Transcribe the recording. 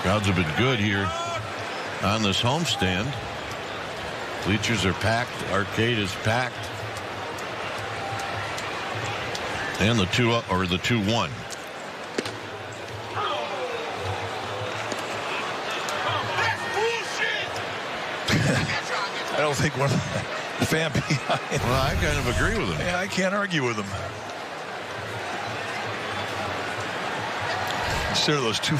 Crowds have been good here on this homestand. Bleachers are packed. Arcade is packed. And the 2-1. I don't think one of the fan behind. Well, I kind of agree with him. Yeah, I can't argue with him. Consider those two